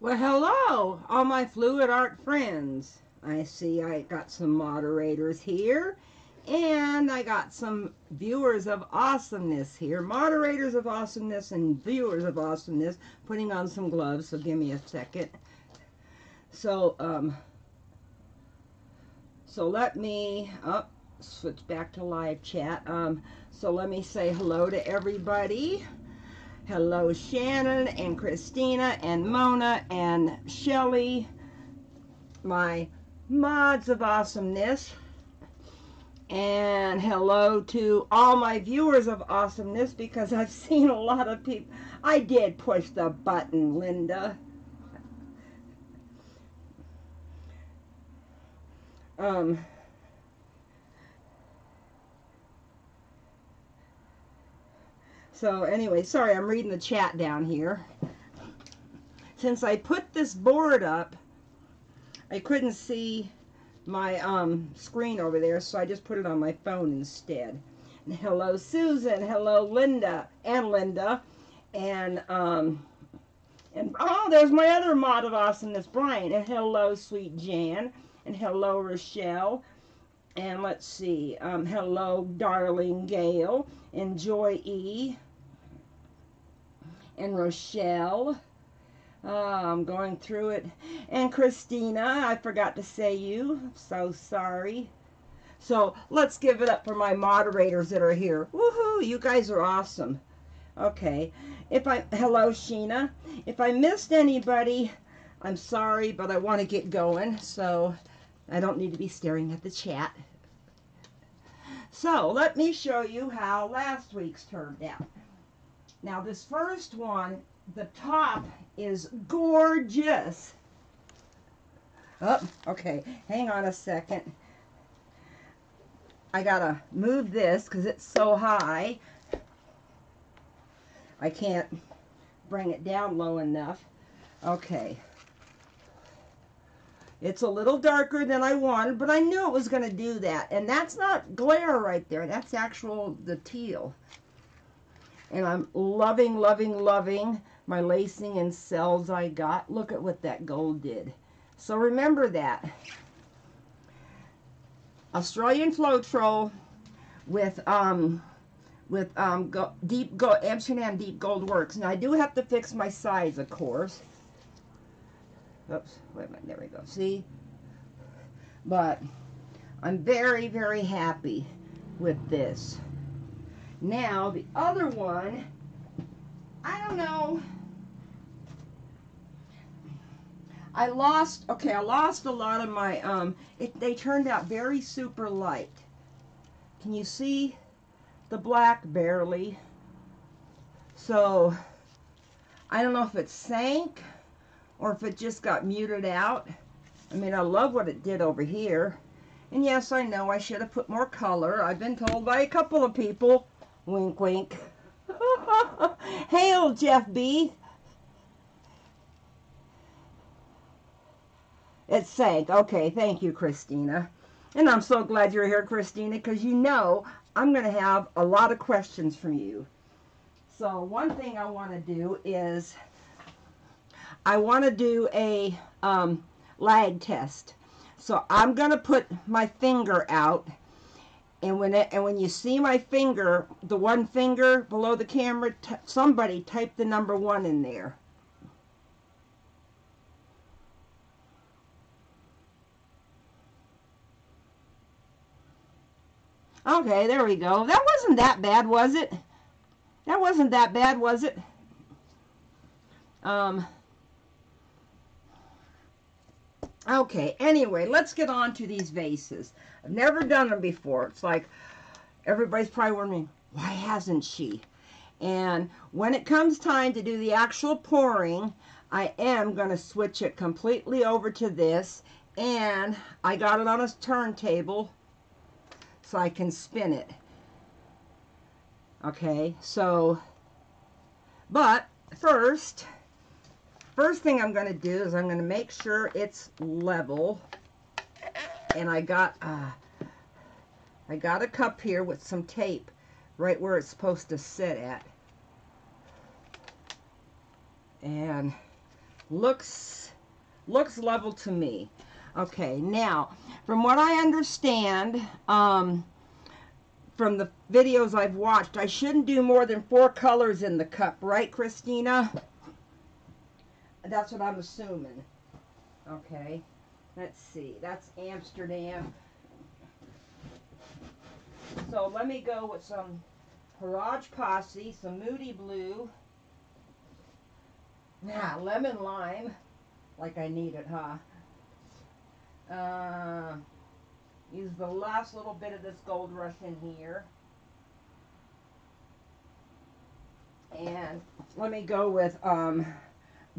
Well, hello, all my Fluid Art friends. I see I got some moderators here, and I got some viewers of awesomeness here. Moderators of awesomeness and viewers of awesomeness. Putting on some gloves, so give me a second. So, let me switch back to live chat. So let me say hello to everybody. Hello, Shannon and Christina and Mona and Shelly, my mods of awesomeness. And hello to all my viewers of awesomeness, because I've seen a lot of people. I did push the button, Linda. So anyway, sorry, I'm reading the chat down here. Since I put this board up, I couldn't see my screen over there, so I just put it on my phone instead. And hello, Susan. Hello, Linda. And oh, there's my other mod of awesomeness, Brian. And hello, Sweet Jan. And hello, Rochelle. And let's see. Hello, Darling Gail. And Joy E. And Rochelle, I'm going through it, and Christina, I forgot to say you, I'm so sorry. So let's give it up for my moderators that are here. Woohoo, you guys are awesome. Okay, hello Sheena, if I missed anybody, I'm sorry, but I want to get going, so I don't need to be staring at the chat. So let me show you how last week's turned out. Now this first one, the top is gorgeous. Oh, okay, hang on a second. I gotta move this because it's so high. I can't bring it down low enough. Okay. It's a little darker than I wanted, but I knew it was gonna do that. And that's not glare right there, that's actual, the teal. And I'm loving, loving, loving my lacing and cells I got. Look at what that gold did. So remember that. Australian Floetrol with deep gold, Amsterdam Deep Gold works. Now I do have to fix my size, of course. Oops, wait a minute, there we go, see? But I'm very, very happy with this. Now, the other one, I don't know. I lost a lot of my, they turned out very super light. Can you see the black barely? So, I don't know if it sank or if it just got muted out. I mean, I love what it did over here. And yes, I know I should have put more color. I've been told by a couple of people. Wink, wink. Hail, Jeff B. It sank. Okay, thank you, Christina. And I'm so glad you're here, Christina, because you know I'm going to have a lot of questions from you. So one thing I want to do is I want to do a lag test. So I'm going to put my finger out. And when you see my finger, the one finger below the camera, somebody type the number 1 in there. Okay, there we go. That wasn't that bad, was it? That wasn't that bad, was it? Okay, anyway, let's get on to these vases. I've never done them before. It's like everybody's probably wondering, why hasn't she? And when it comes time to do the actual pouring, I am going to switch it completely over to this. And I got it on a turntable so I can spin it. Okay, so, but first... First thing I'm going to do is I'm going to make sure it's level, and I got a cup here with some tape right where it's supposed to sit at, and Looks level to me. Okay, now, from what I understand, from the videos I've watched, I shouldn't do more than 4 colors in the cup, right, Christina? That's what I'm assuming. Okay, let's see. That's Amsterdam. So let me go with some Paraj Posse, some Moody Blue. Nah, Lemon Lime. Like I need it, huh? Use the last little bit of this Gold Rush in here. And let me go with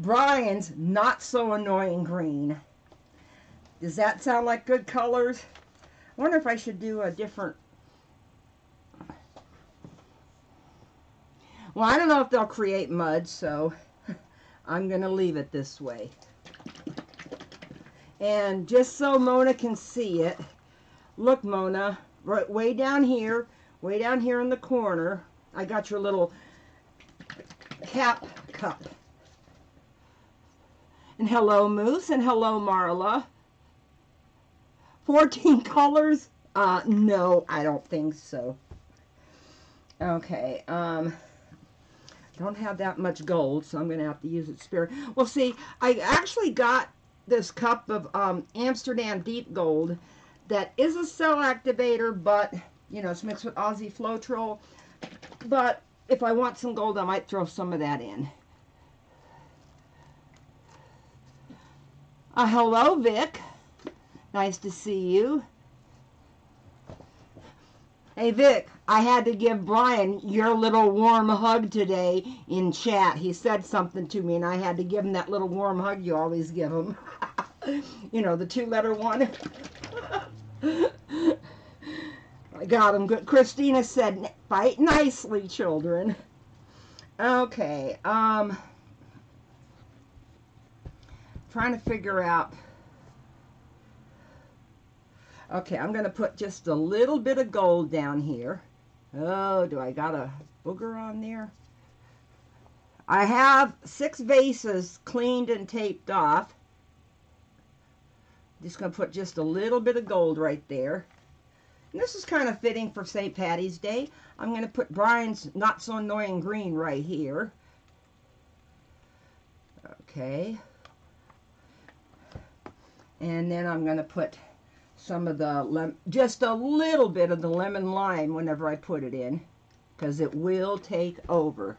Brian's Not So Annoying Green. Does that sound like good colors? I wonder if I should do a different... Well, I don't know if they'll create mud, so I'm going to leave it this way. And just so Mona can see it, look, Mona, right way down here in the corner, I got your little cap cup. And hello, Moose, and hello, Marla. 14 colors? No, I don't think so. Okay, don't have that much gold, so I'm going to have to use it sparingly. Well, see, I actually got this cup of Amsterdam Deep Gold that is a cell activator, but you know, it's mixed with Aussie Floetrol. But if I want some gold, I might throw some of that in. Hello, Vic. Nice to see you. Hey, Vic, I had to give Brian your little warm hug today in chat. He said something to me, and I had to give him that little warm hug you always give him. You know, the 2-letter one. I got him good. Christina said, "Fight nicely, children." Okay. Trying to figure out. Okay, I'm going to put just a little bit of gold down here. Oh, do I got a booger on there? I have 6 vases cleaned and taped off. Just going to put just a little bit of gold right there. And this is kind of fitting for St. Patty's Day. I'm going to put Brian's Not So Annoying Green right here. Okay. And then I'm going to put some of the, just a little bit of the Lemon Lime whenever I put it in, because it will take over.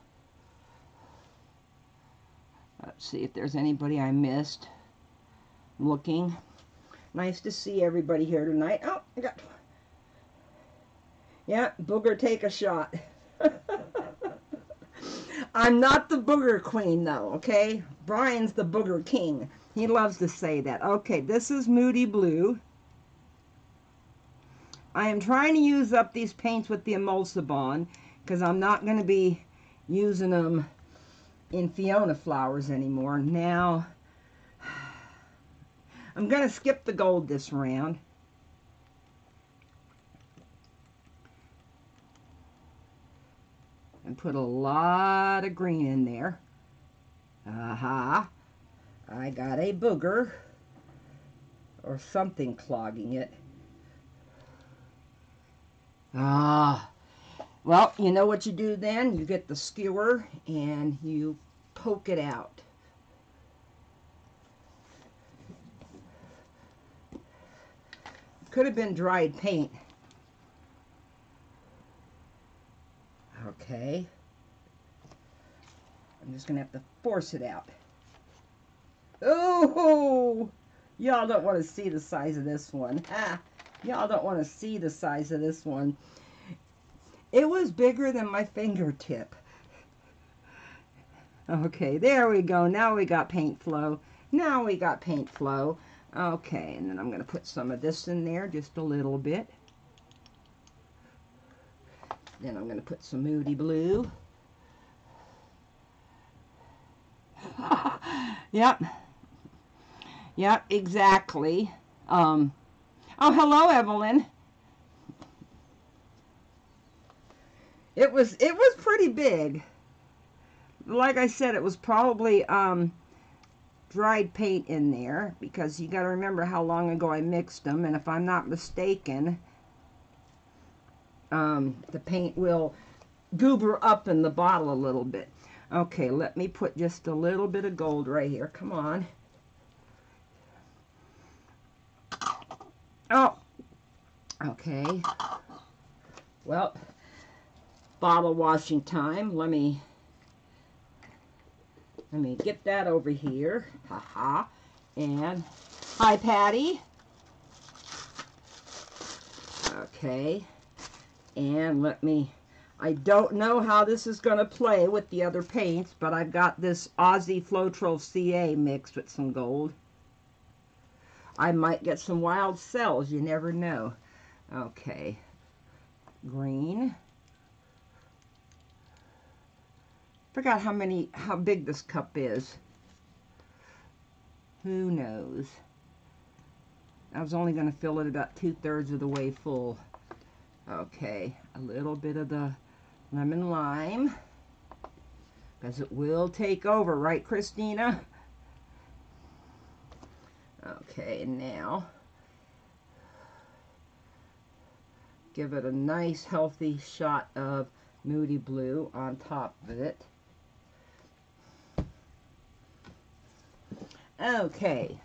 Let's see if there's anybody I missed looking. Nice to see everybody here tonight. Oh, I got, yeah, booger, take a shot. I'm not the booger queen, though, okay? Brian's the booger king. He loves to say that. Okay, this is Moody Blue. I am trying to use up these paints with the emulsibon because I'm not going to be using them in Fiona Flowers anymore. Now, I'm going to skip the gold this round. And put a lot of green in there. Aha. Uh-huh. I got a booger. Or something clogging it. Ah. Well, you know what you do then? You get the skewer and you poke it out. Could have been dried paint. Okay. I'm just going to have to force it out. Oh! Y'all don't want to see the size of this one. Ah, y'all don't want to see the size of this one. It was bigger than my fingertip. Okay, there we go. Now we got paint flow. Now we got paint flow. Okay, and then I'm going to put some of this in there, just a little bit. Then I'm going to put some Moody Blue. Yep. Yep, exactly. Oh, hello, Evelyn. It was pretty big. Like I said, it was probably dried paint in there, because you got to remember how long ago I mixed them, and if I'm not mistaken, the paint will goober up in the bottle a little bit. Okay, let me put just a little bit of gold right here. Come on. Oh, okay. Well, bottle washing time. Let me get that over here. Haha. And hi, Patty. Okay. And let me. I don't know how this is going to play with the other paints, but I've got this Aussie Floetrol CA mixed with some gold. I might get some wild cells. You never know. Okay. Green. Forgot how big this cup is. Who knows? I was only going to fill it about 2/3 of the way full. Okay, a little bit of the lemon lime, because it will take over, right, Christina? Okay, now give it a nice healthy shot of Moody Blue on top of it. Okay.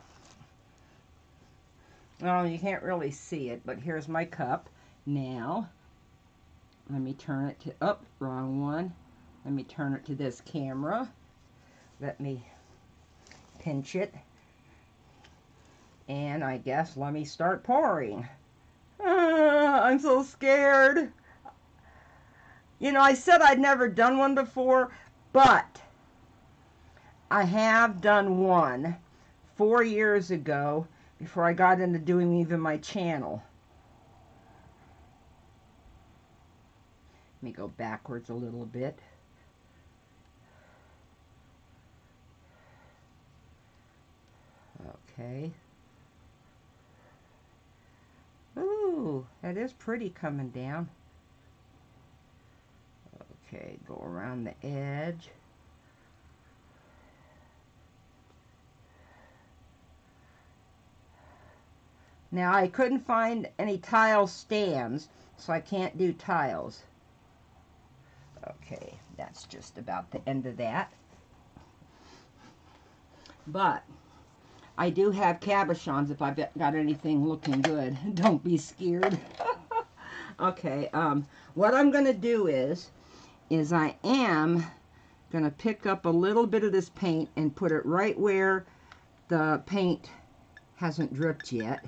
Oh, you can't really see it, but here's my cup. Now, let me turn it to, oh, wrong one. Let me turn it to this camera. Let me pinch it. And I guess let me start pouring. Ah, I'm so scared. You know, I said I'd never done one before, but I have done one 4 years ago before I got into doing even my channel. Let me go backwards a little bit. Okay. Ooh, that is pretty coming down. Okay, go around the edge. Now, I couldn't find any tile stands, so I can't do tiles. Okay, that's just about the end of that. But I do have cabochons if I've got anything looking good. Don't be scared. Okay, what I'm going to do is I am going to pick up a little bit of this paint and put it right where the paint hasn't dripped yet.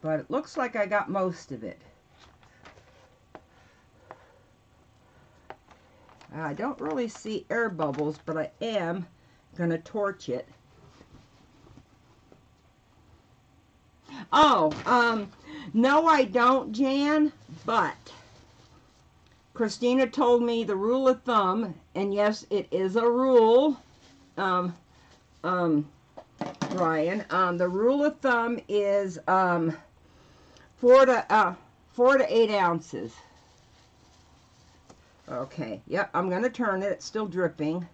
But it looks like I got most of it. I don't really see air bubbles, but I am going to torch it. Oh, no, I don't, Jan, but Christina told me the rule of thumb, and yes, it is a rule, Brian, the rule of thumb is 4 to 8 ounces. Okay, yep, I'm going to turn it. It's still dripping.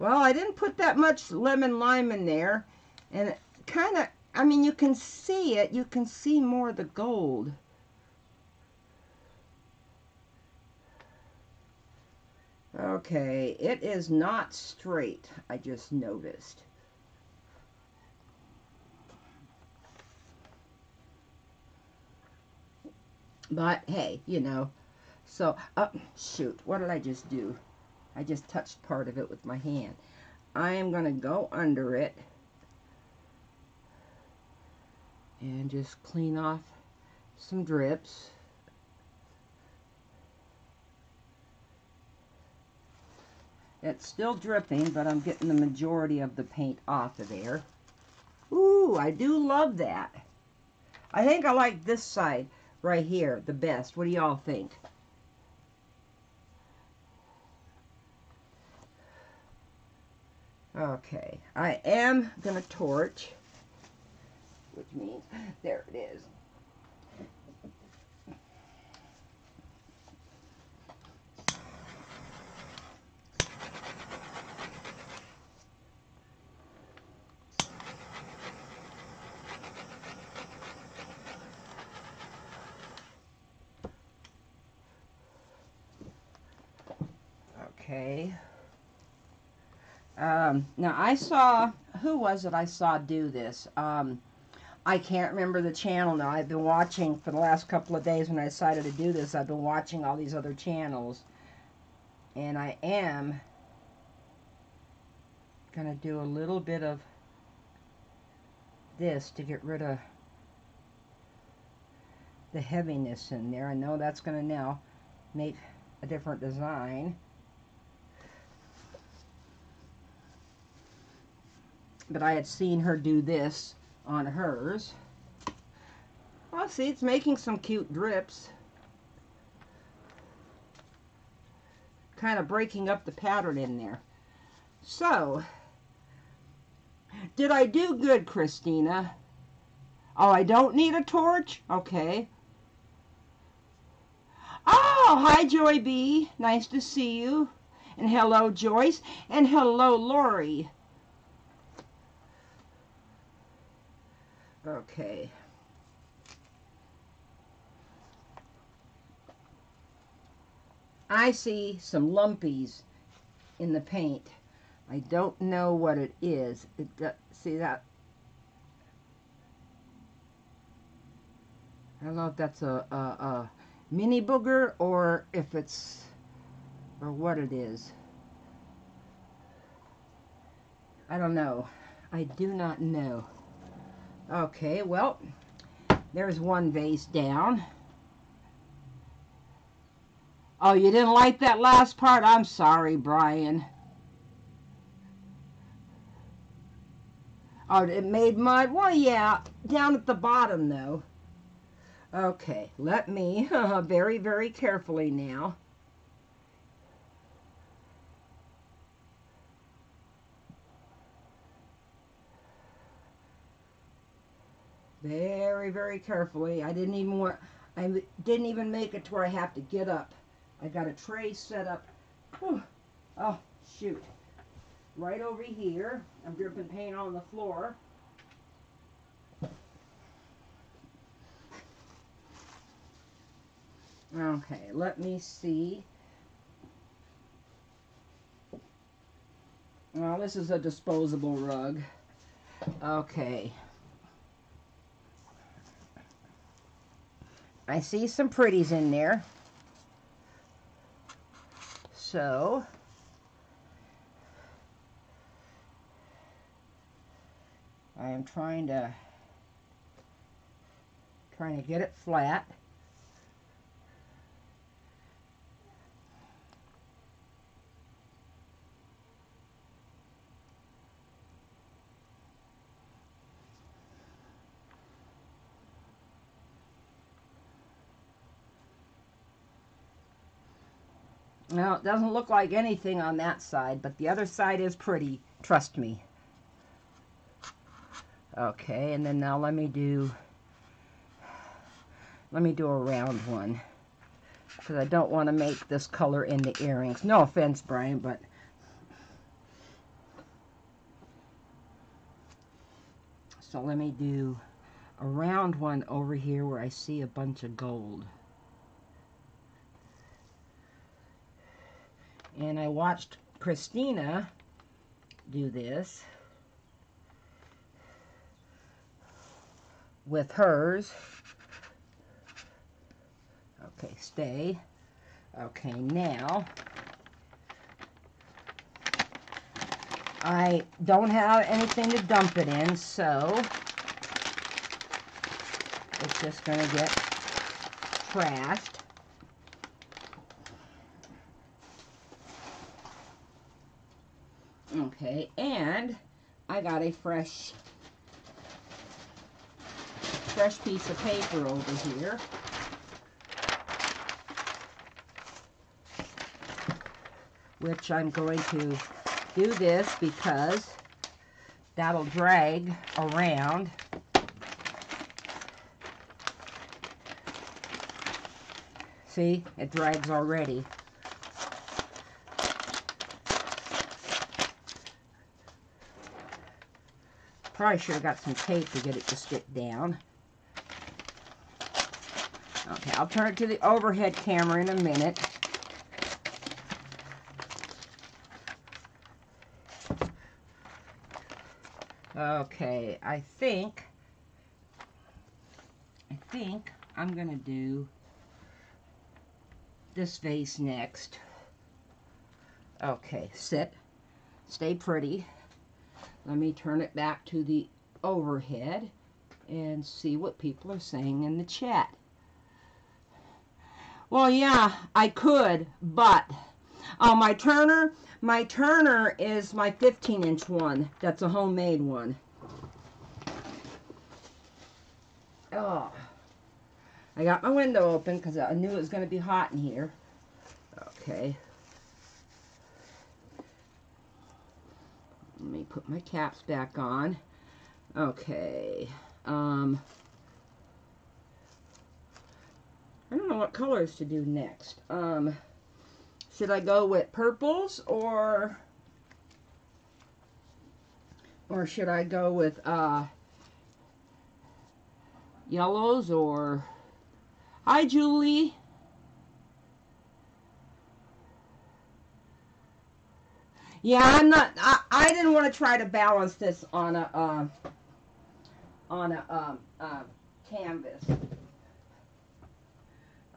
Well, I didn't put that much lemon lime in there, and it kind of, I mean, you can see it. You can see more of the gold. Okay, it is not straight, I just noticed. But, hey, you know, so, shoot, what did I just do? I just touched part of it with my hand. I am going to go under it and just clean off some drips. It's still dripping, but I'm getting the majority of the paint off of there. Ooh, I do love that. I think I like this side right here the best. What do y'all think? Okay, I am going to torch, which means, there it is. Okay. Now I saw, who was it I saw do this? I can't remember the channel now. I've been watching for the last couple of days when I decided to do this. I've been watching all these other channels. And I am going to do a little bit of this to get rid of the heaviness in there. I know that's going to now make a different design. But I had seen her do this on hers. Well, see, it's making some cute drips. Kind of breaking up the pattern in there. So, did I do good, Christina? Oh, I don't need a torch? Okay. Oh, hi, Joy B. Nice to see you. And hello, Joyce. And hello, Lori. Okay. I see some lumpies in the paint. I don't know what it is. See that? I don't know if that's a mini booger or if it's, or what it is. I don't know. I do not know. Okay, well, there's one vase down. Oh, you didn't like that last part? I'm sorry, Brian. Oh, it made mud? Well, yeah, down at the bottom, though. Okay, let me very, very carefully now. Very, very carefully. I didn't even make it to where I have to get up. I got a tray set up. Whew. Oh, shoot. Right over here. I'm dripping paint on the floor. Okay, let me see. Well, this is a disposable rug. Okay. I see some pretties in there. So, I am trying to get it flat. No, it doesn't look like anything on that side, but the other side is pretty, trust me. Okay, and then now let me do a round one, because I don't want to make this color into earrings. No offense, Brian, but so let me do a round one over here where I see a bunch of gold. And I watched Christina do this with hers. Okay, stay. Okay, now I don't have anything to dump it in, so it's just going to get trashed. Okay, and I got a fresh piece of paper over here. Which I'm going to do this because that'll drag around. See, it drags already. Probably should have got some tape to get it to stick down. Okay, I'll turn it to the overhead camera in a minute. Okay, I think I'm going to do this vase next. Okay, sit. Stay pretty. Let me turn it back to the overhead and see what people are saying in the chat. Well, yeah, I could, but my Turner is my 15-inch one. That's a homemade one. Oh, I got my window open because I knew it was going to be hot in here. Okay. Let me put my caps back on. Okay. I don't know what colors to do next. Should I go with purples or should I go with yellows? Or hi, Julie. Yeah, I didn't want to try to balance this on a canvas.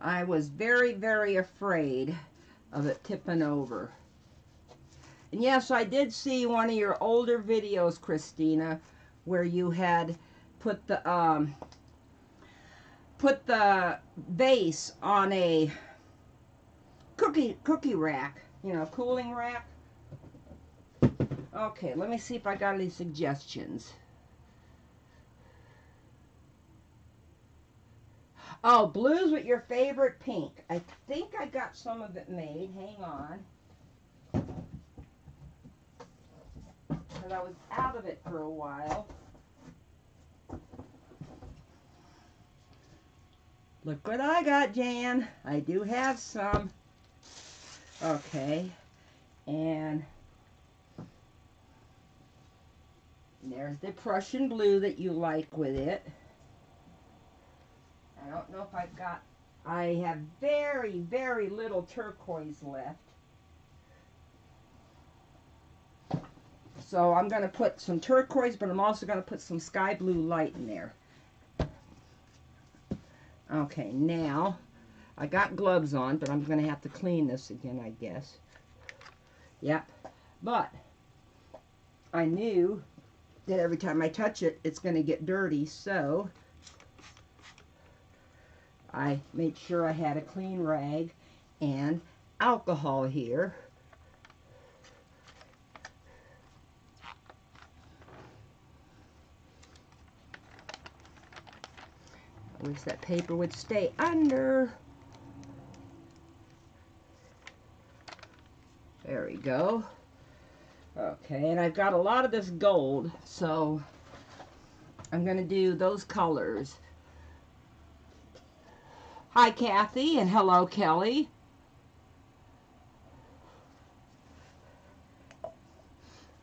I was very, very afraid of it tipping over. And yes, I did see one of your older videos, Christina, where you had put the vase on a cookie rack, you know, cooling rack. Okay, let me see if I got any suggestions. Oh, blues with your favorite pink. I think I got some of it made. Hang on. Because I was out of it for a while. Look what I got, Jan. I do have some. Okay. And there's the Prussian blue that you like with it. I don't know if I've got... I have very, very little turquoise left. So I'm going to put some turquoise, but I'm also going to put some sky blue light in there. Okay, now, I got gloves on, but I'm going to have to clean this again, I guess. Yep. But I knew that every time I touch it, it's going to get dirty, so I made sure I had a clean rag and alcohol here. I wish that paper would stay under. There we go. Okay, and I've got a lot of this gold, so I'm going to do those colors. Hi, Kathy, and hello, Kelly.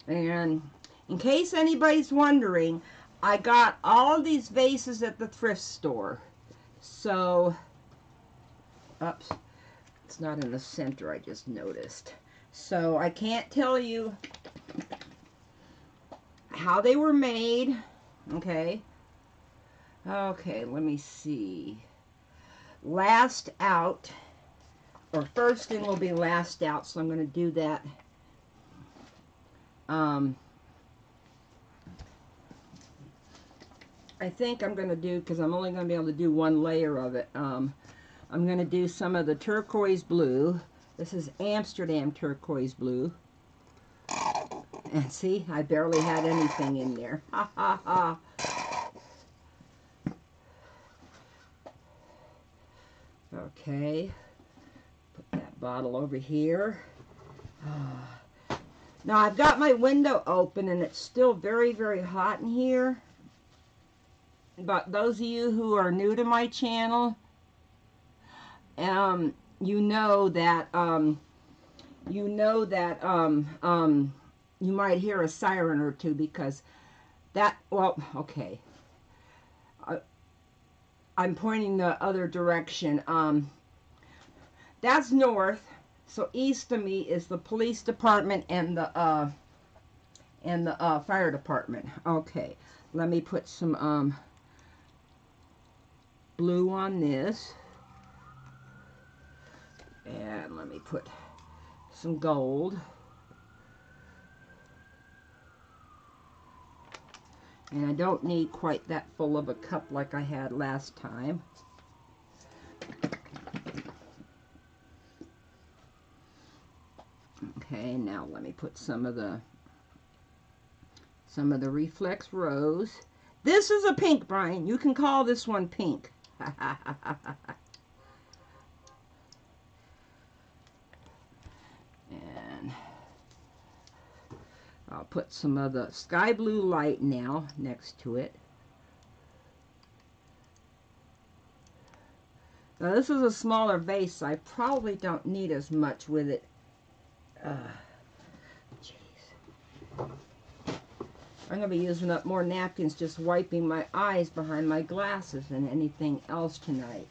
And in case anybody's wondering, I got all of these vases at the thrift store. So, oops, it's not in the center, I just noticed. So, I can't tell you how they were made. Okay. Okay, let me see. Last out, or first in will be last out, so I'm going to do that. I think I'm going to do, because I'm only going to be able to do one layer of it, I'm going to do some of the turquoise blue. This is Amsterdam turquoise blue. And see, I barely had anything in there. Ha, ha, ha. Okay, put that bottle over here. Now I've got my window open and it's still very, very hot in here. But those of you who are new to my channel, you know that you might hear a siren or two because that, well, okay. I'm pointing the other direction. That's north, so east of me is the police department and the in the fire department. Okay, let me put some blue on this, and let me put some gold, and I don't need quite that full of a cup like I had last time. Okay, now let me put some of the Reflex Rose. This is a pink, Brian. You can call this one pink. And I'll put some of the Sky Blue Light now next to it. Now this is a smaller vase, so I probably don't need as much with it. Jeez. I'm going to be using up more napkins just wiping my eyes behind my glasses than anything else tonight.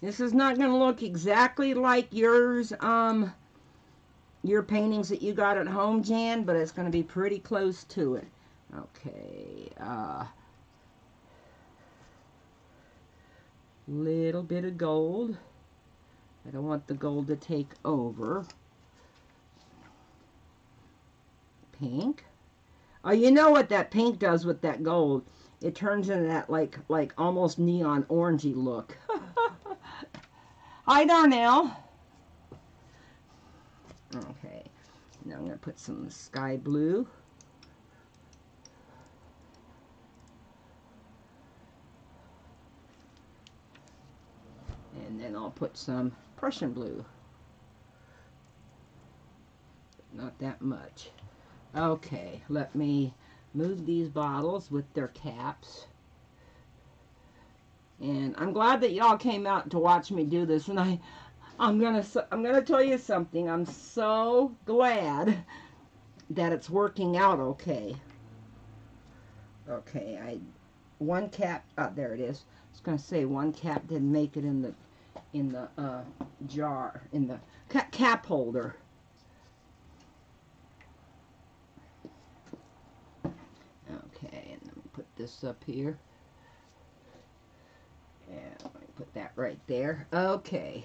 This is not going to look exactly like yours, your paintings that you got at home, Jan, but it's going to be pretty close to it. Okay, little bit of gold. I don't want the gold to take over. Pink. Oh, you know what that pink does with that gold? It turns into that like almost neon orangey look. Hi, Darnell. Okay. Now I'm going to put some Sky Blue. And then I'll put some Prussian Blue. Not that much. Okay, let me move these bottles with their caps. And I'm glad that y'all came out to watch me do this. And I'm gonna tell you something. I'm so glad that it's working out okay. Okay, one cap. Oh, there it is. I was gonna say one cap didn't make it in the jar, in the cap holder. Okay, and let me put this up here. And let me put that right there. Okay.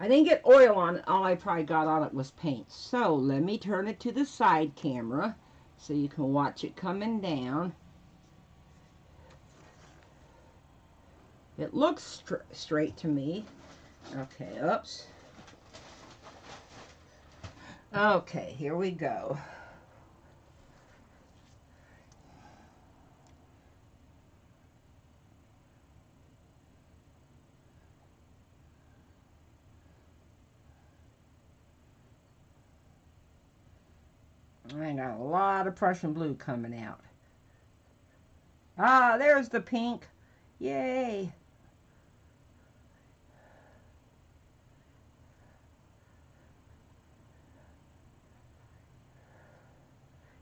I didn't get oil on it. All I probably got on it was paint. So let me turn it to the side camera so you can watch it coming down. It looks straight to me. Okay, oops. Okay, here we go. I got a lot of Prussian Blue coming out. Ah, there's the pink. Yay.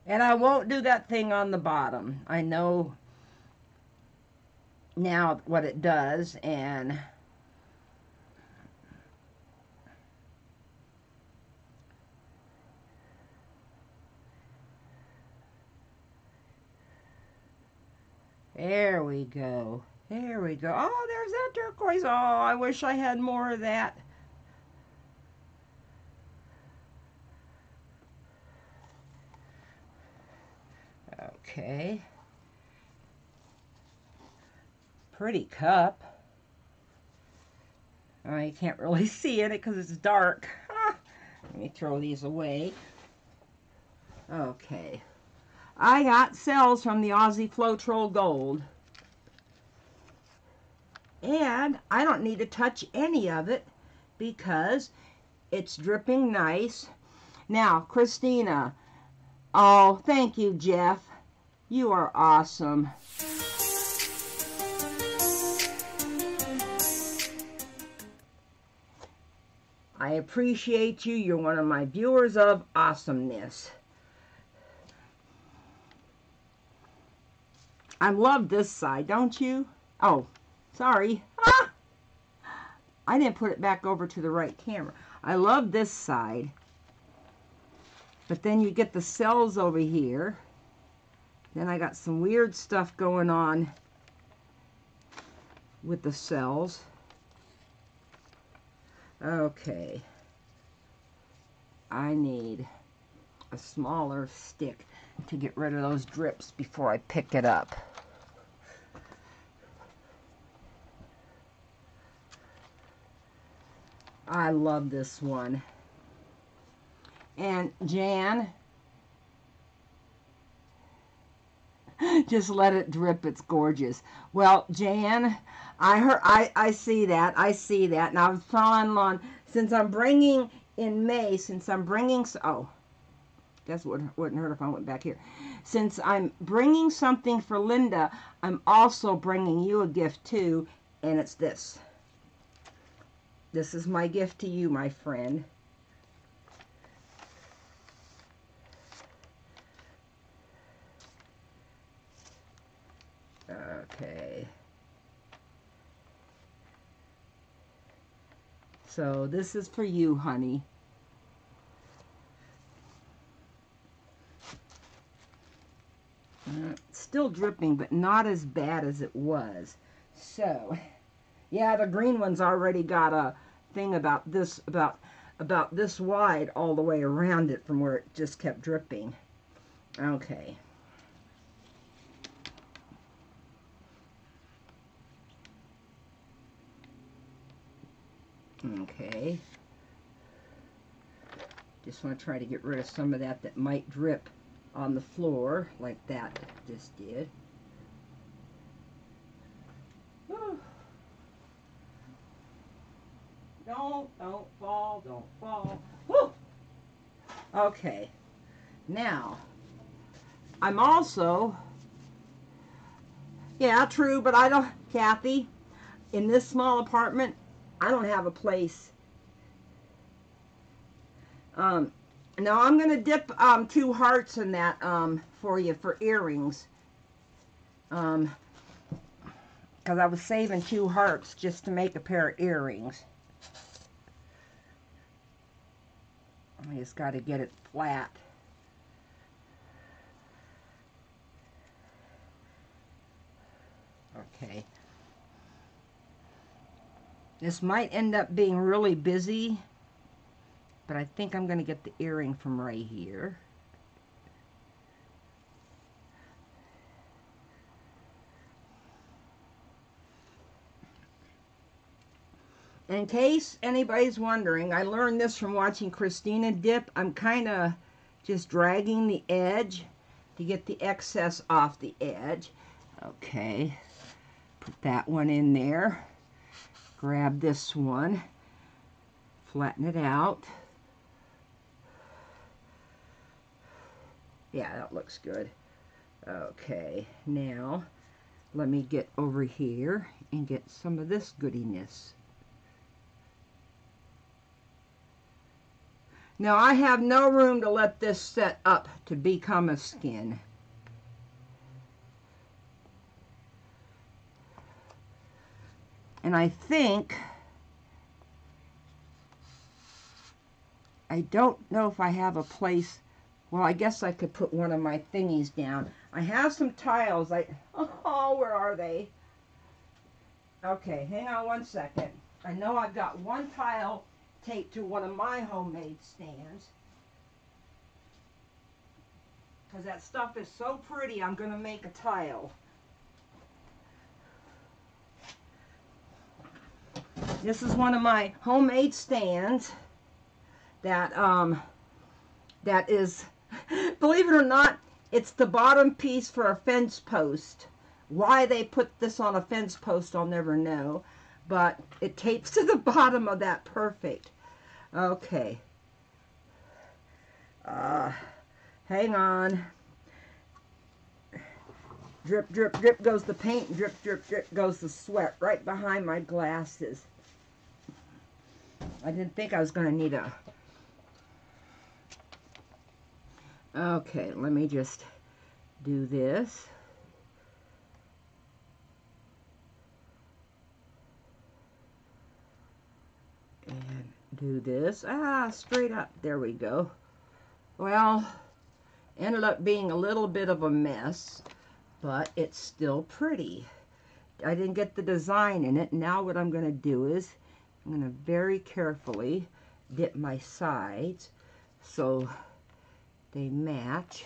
And I won't do that thing on the bottom. I know now what it does, and there we go. There we go. Oh, there's that turquoise. Oh, I wish I had more of that. Okay. Pretty cup. Oh, you can't really see it because it's dark. Let me throw these away. Okay. I got cells from the Aussie Floetrol Gold. And I don't need to touch any of it because it's dripping nice. Now, Christina. Oh, thank you, Jeff. You are awesome. I appreciate you. You're one of my viewers of awesomeness. I love this side, don't you? Oh, Sorry. Ah! I didn't put it back over to the right camera. I love this side. But then you get the cells over here. Then I got some weird stuff going on with the cells. Okay. I need a smaller stick to get rid of those drips before I pick it up. I love this one. And Jan just let it drip. It's gorgeous. Well, Jan, I see that. I see that. And I'm falling on, since I'm bringing in May, since I'm bringing, oh, guess what wouldn't hurt if I went back here. Since I'm bringing something for Linda, I'm also bringing you a gift too, and it's this. This is my gift to you, my friend. Okay. So this is for you, honey. Still dripping, but not as bad as it was. So, yeah, the green one's already got a thing about this wide all the way around it from where it just kept dripping. Okay. Okay. Just want to try to get rid of some of that that might drip on the floor like that just did. Whew. Don't fall, don't fall. Whew. Okay, now I'm also, yeah, true, but I don't, Kathy, in this small apartment, I don't have a place. Now I'm going to dip 2 hearts in that for you for earrings. Because I was saving 2 hearts just to make a pair of earrings. I just got to get it flat. Okay. This might end up being really busy, but I think I'm going to get the earring from right here. In case anybody's wondering, I learned this from watching Christina dip. I'm kind of just dragging the edge to get the excess off the edge. Okay, put that one in there. Grab this one, flatten it out. Yeah, that looks good. Okay, now let me get over here and get some of this goodiness. Now I have no room to let this set up to become a skin. And I think, I don't know if I have a place. Well, I guess I could put one of my thingies down. I have some tiles. Oh, where are they? Okay, hang on one second. I know I've got one tile taped to one of my homemade stands. Because that stuff is so pretty, I'm going to make a tile. This is one of my homemade stands that that is, believe it or not, it's the bottom piece for a fence post. Why they put this on a fence post, I'll never know, but it tapes to the bottom of that perfect. Okay. Hang on. Drip, drip, drip goes the paint. Drip, drip, drip goes the sweat right behind my glasses. I didn't think I was going to need a... Okay, let me just do this. do this. Straight up. There we go. Well, ended up being a little bit of a mess, but it's still pretty. I didn't get the design in it. Now what I'm going to do is I'm going to very carefully dip my sides so they match.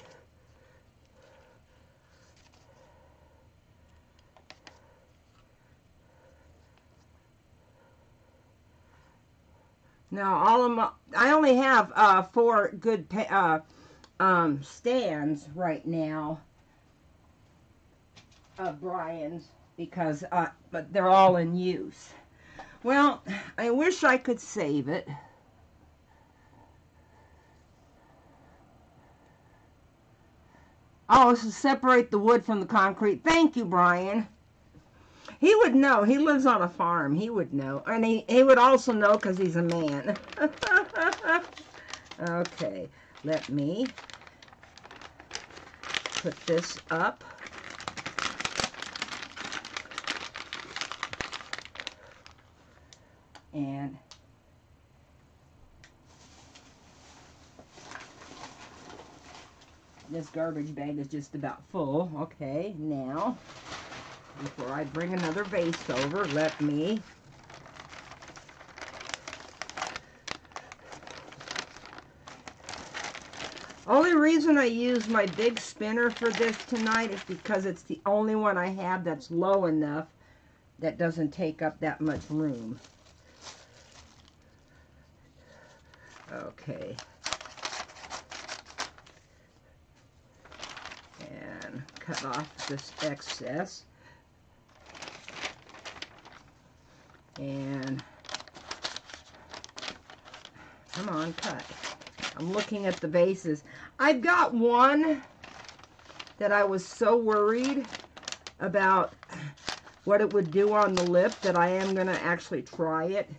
Now, all of my, I only have 4 good stands right now of Brian's, because but they're all in use. Well, I wish I could save it. Oh, so separate the wood from the concrete. Thank you, Brian. He would know. He lives on a farm. He would know. And he would also know because he's a man. Okay. Let me put this up. And this garbage bag is just about full. Okay. Now, before I bring another vase over, let me only reason I use my big spinner for this tonight is because it's the only one I have that's low enough that doesn't take up that much room. Okay, and cut off this excess. And come on, cut. I'm looking at the bases. I've got one that I was so worried about what it would do on the lip that I am going to actually try it.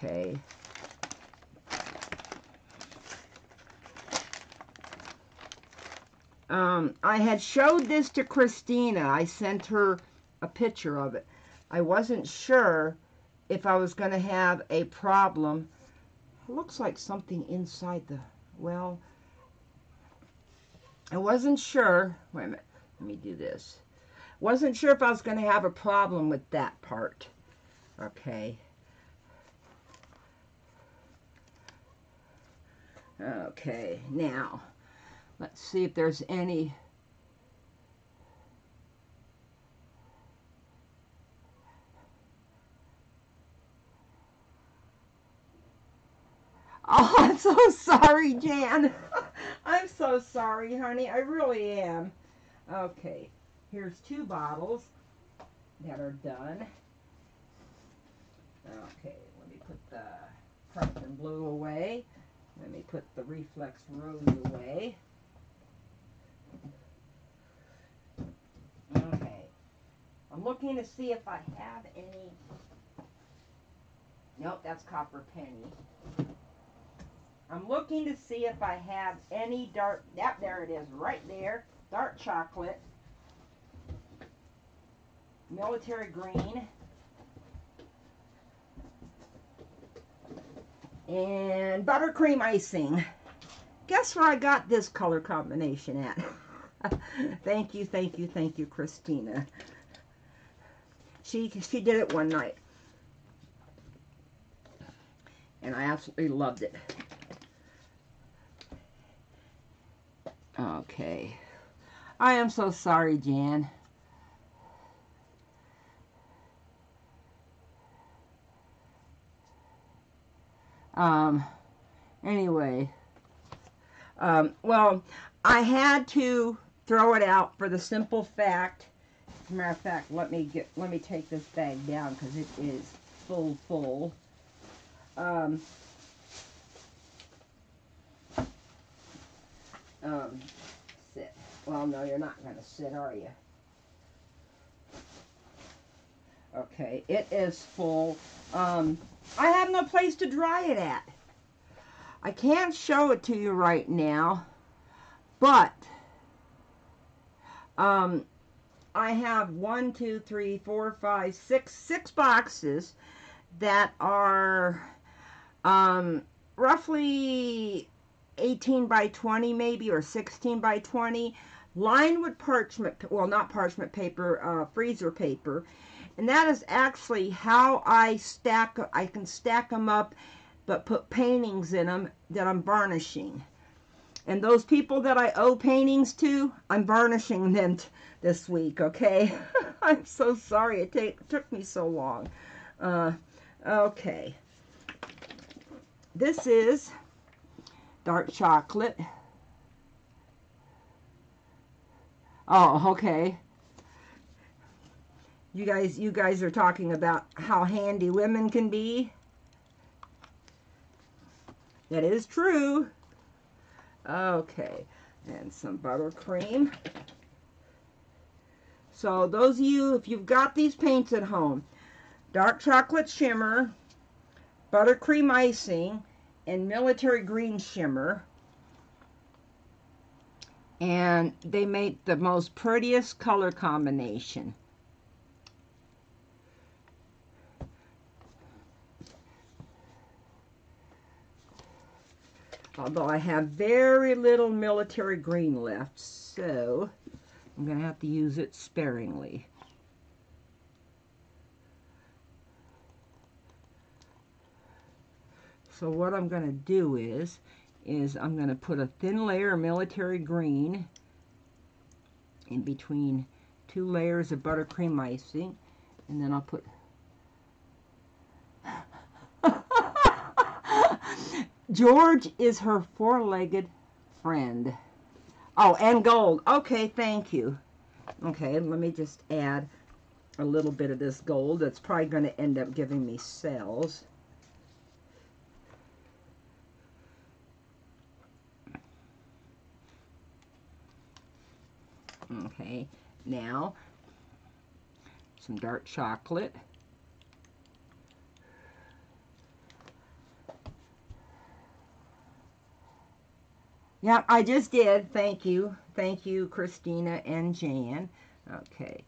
Okay. I had showed this to Christina. I sent her a picture of it. I wasn't sure if I was going to have a problem. It looks like something inside the, well, I wasn't sure. Wait a minute. Let me do this. Wasn't sure if I was going to have a problem with that part. Okay. Okay. Now, let's see if there's any. Oh, I'm so sorry, Jan. I'm so sorry, honey. I really am. Okay, here's 2 bottles that are done. Okay, let me put the Prussian Blue away. Let me put the Reflex Rose away. Okay, I'm looking to see if I have any. Nope, that's Copper Penny. I'm looking to see if I have any dark. Yep, there it is, right there. Dark Chocolate, Military Green, and Buttercream Icing. Guess where I got this color combination at? Thank you, thank you, thank you, Christina. She did it one night, and I absolutely loved it. Okay. I am so sorry, Jan. Anyway. Well, I had to throw it out for the simple fact. As a matter of fact, let me take this bag down because it is full. Sit. Well, no, you're not going to sit, are you? Okay, it is full. I have no place to dry it at. I can't show it to you right now, but I have 6 boxes that are roughly 18 by 20 maybe, or 16 by 20, lined with parchment, well, not parchment paper, freezer paper. And that is actually how I can stack them up, but put paintings in them that I'm varnishing. And those people that I owe paintings to, I'm varnishing them this week, okay? I'm so sorry it took me so long. Okay. This is Dark Chocolate. Oh, okay. You guys are talking about how handy women can be. That is true. Okay, and some buttercream. So those of you, if you've got these paints at home, Dark Chocolate Shimmer, Buttercream Icing, and Military Green Shimmer. And they make the most prettiest color combination. Although I have very little military green left, so I'm going to have to use it sparingly. So what I'm going to do is I'm going to put a thin layer of military green in between 2 layers of buttercream icing, and then I'll put... George is her 4-legged friend. Oh, and gold. Okay, thank you. Okay, let me just add a little bit of this gold. That's probably going to end up giving me cells. Okay, now some dark chocolate. Yeah, I just did. Thank you. Thank you, Christina and Jan. Okay,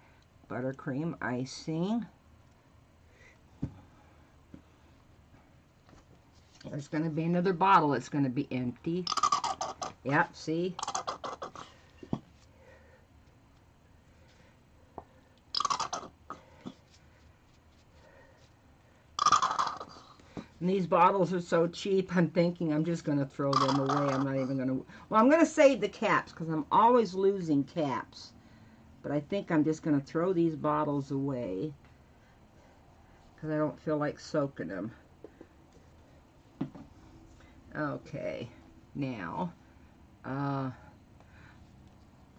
buttercream icing. There's going to be another bottle. It's going to be empty. Yep, see? And these bottles are so cheap, I'm thinking I'm just going to throw them away. I'm not even going to... Well, I'm going to save the caps because I'm always losing caps. But I think I'm just going to throw these bottles away because I don't feel like soaking them. Okay. Now, a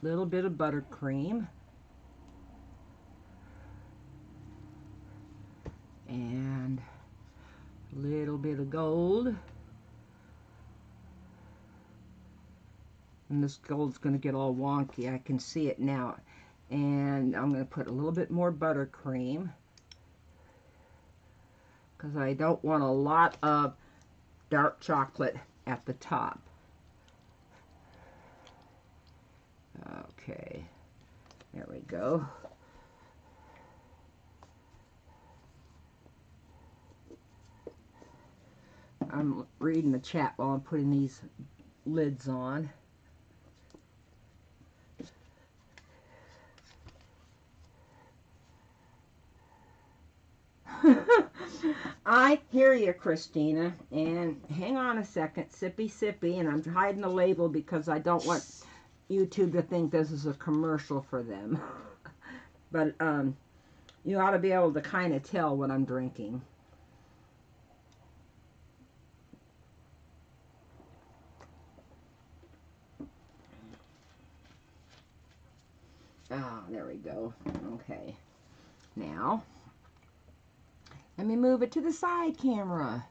little bit of buttercream. And... little bit of gold, and this gold's going to get all wonky. I can see it now, and I'm going to put a little bit more buttercream because I don't want a lot of dark chocolate at the top. Okay, there we go. I'm reading the chat while I'm putting these lids on. I hear you, Christina. And hang on a second. Sippy, sippy. And I'm hiding the label because I don't want YouTube to think this is a commercial for them. But you ought to be able to kind of tell what I'm drinking. Oh, there we go. Okay. Now, let me move it to the side camera.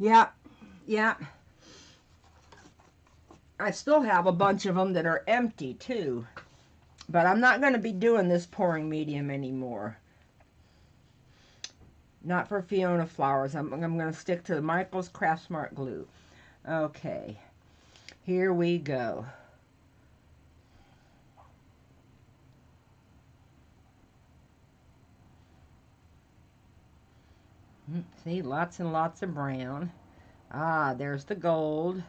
Yep. Yep. I still have a bunch of them that are empty, too. But I'm not going to be doing this pouring medium anymore. Not for Fiona Flowers. I'm going to stick to Michael's Craft Smart Glue. Okay. Here we go. See, lots and lots of brown. Ah, there's the gold.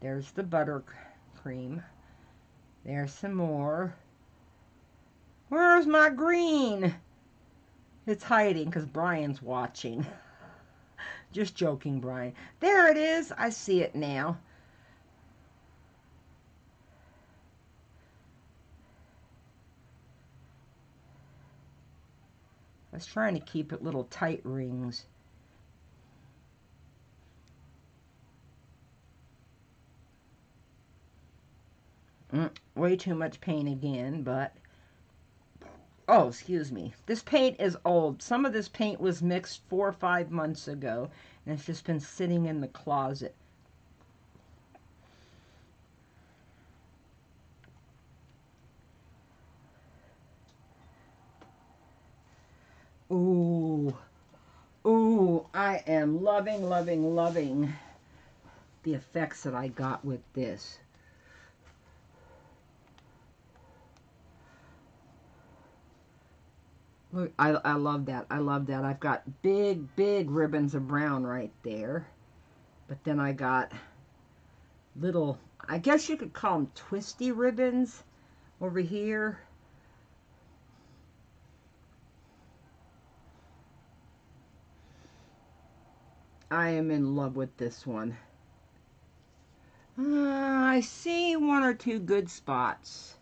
There's the buttercream. There's some more. Where's my green? It's hiding because Brian's watching. Just joking, Brian. There it is. I see it now. I was trying to keep it little tight rings. Way too much paint again, but... Oh, excuse me. This paint is old. Some of this paint was mixed 4 or 5 months ago, and it's just been sitting in the closet. Ooh. Ooh, I am loving, loving, loving the effects that I got with this. Look, I love that. I love that. I've got big, big ribbons of brown right there. But then I got little, I guess you could call them twisty ribbons over here. I am in love with this one. I see one or two good spots.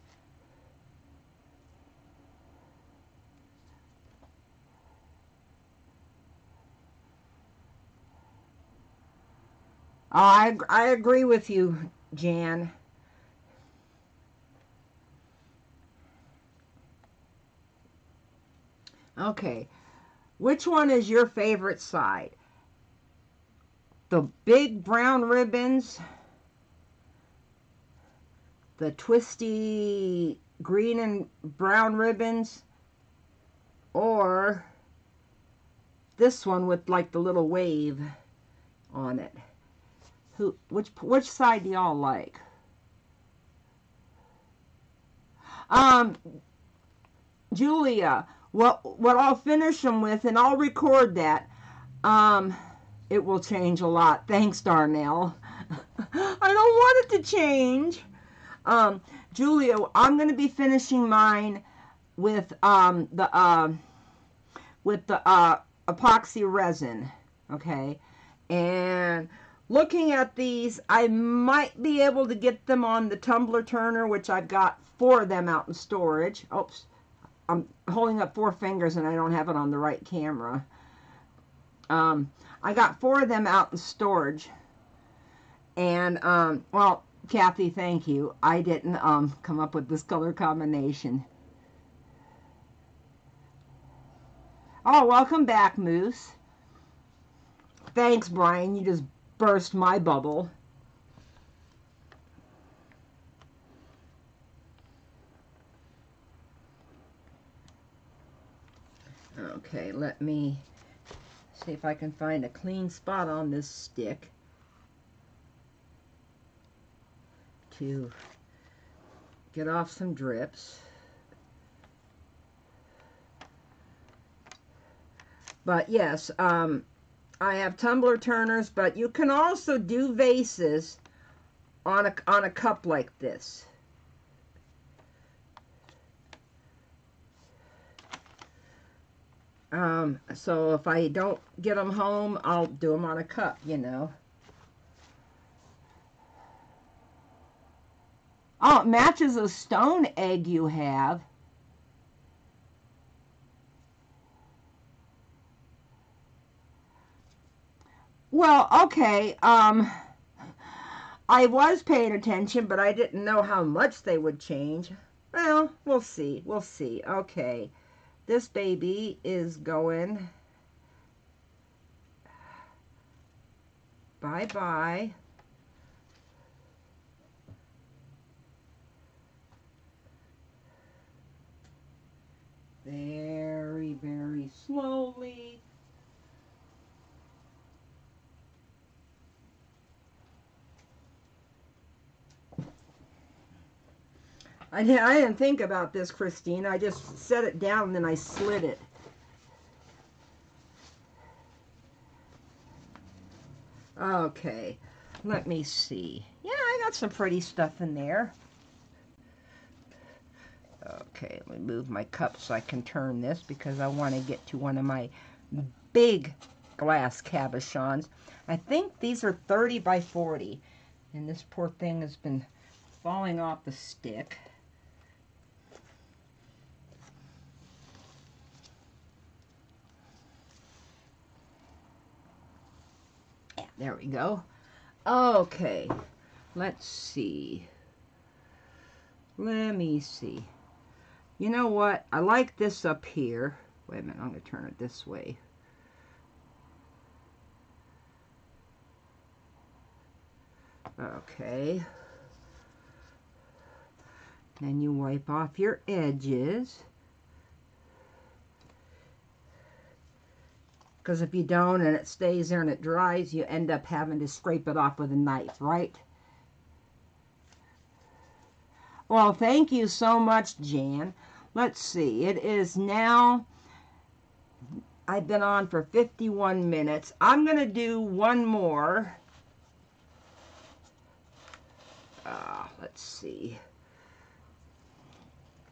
I agree with you, Jan. Okay, which one is your favorite side? The big brown ribbons, the twisty green and brown ribbons, or this one with like the little wave on it? Which side do y'all like? Julia, what I'll finish them with, and I'll record that. It will change a lot. Thanks, Darnell. I don't want it to change. Julia, I'm going to be finishing mine with the epoxy resin. Okay, and looking at these, I might be able to get them on the tumbler turner, which I've got 4 of them out in storage. Oops, I'm holding up 4 fingers and I don't have it on the right camera. I got 4 of them out in storage. And, well, Kathy, thank you. I didn't come up with this color combination. Oh, welcome back, Moose. Thanks, Brian. You just burst my bubble. Okay, let me see if I can find a clean spot on this stick to get off some drips. But yes, I have tumbler turners, but you can also do vases on a cup like this. So if I don't get them home, I'll do them on a cup, you know. Oh, it matches a stone egg you have. Well, okay, I was paying attention, but I didn't know how much they would change. Well, we'll see, we'll see. Okay, this baby is going. Bye-bye. Very, very slowly. I didn't think about this, Christine. I just set it down and then I slid it. Okay, let me see. Yeah, I got some pretty stuff in there. Okay, let me move my cup so I can turn this because I want to get to one of my big glass cabochons. I think these are 30 by 40. And this poor thing has been falling off the stick. Yeah, there we go. Okay, let's see. Let me see. You know what? I like this up here. Wait a minute, I'm going to turn it this way. Okay, then you wipe off your edges, because if you don't and it stays there and it dries, you end up having to scrape it off with a knife, right? Well, thank you so much, Jan. Let's see, it is now, I've been on for 51 minutes. I'm going to do one more. Let's see.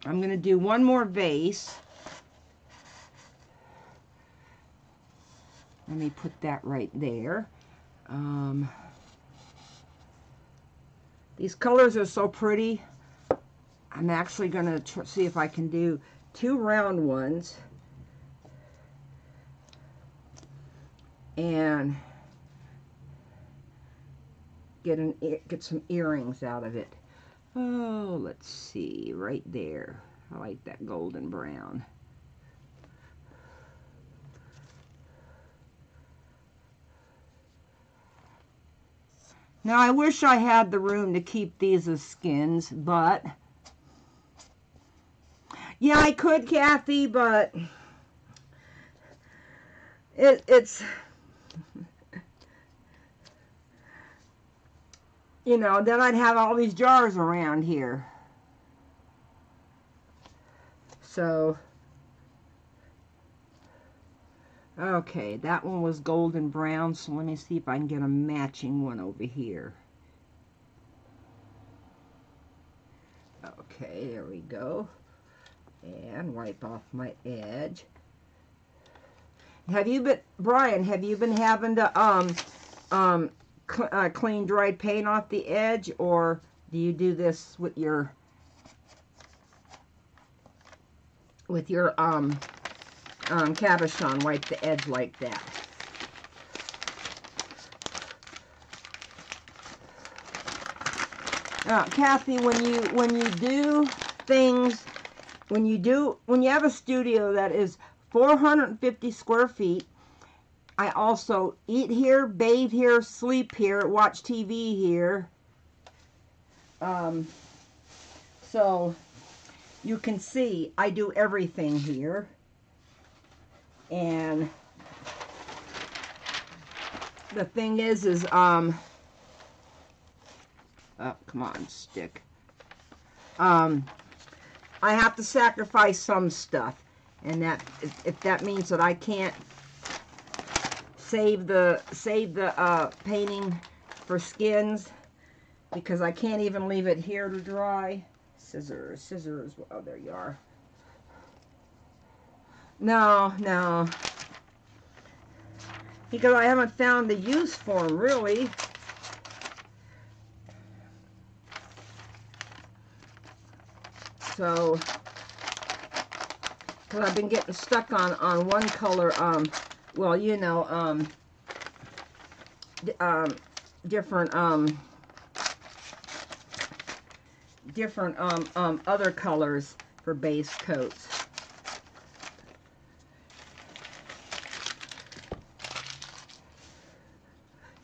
I'm going to do one more vase. Let me put that right there. These colors are so pretty. I'm actually going to see if I can do two round ones. And get some earrings out of it. Oh, let's see, right there. I like that golden brown. Now I wish I had the room to keep these as skins, but yeah, I could, Kathy, but it's you know, then I'd have all these jars around here. So, okay, that one was golden brown, so let me see if I can get a matching one over here. Okay, there we go. And wipe off my edge. Have you been, Brian, have you been having to, clean dried paint off the edge, or do you do this with your cabochon, wipe the edge like that? Now, Kathy, when you do things, when you have a studio that is 450 square feet. I also eat here, bathe here, sleep here, watch TV here. So you can see I do everything here. And the thing is oh, come on, stick. I have to sacrifice some stuff. And that, if that means that I can't save the painting for skins, because I can't even leave it here to dry. Scissors, oh, there you are. No, because I haven't found the use for them, really. So, because I've been getting stuck on one color, well, you know, different other colors for base coats.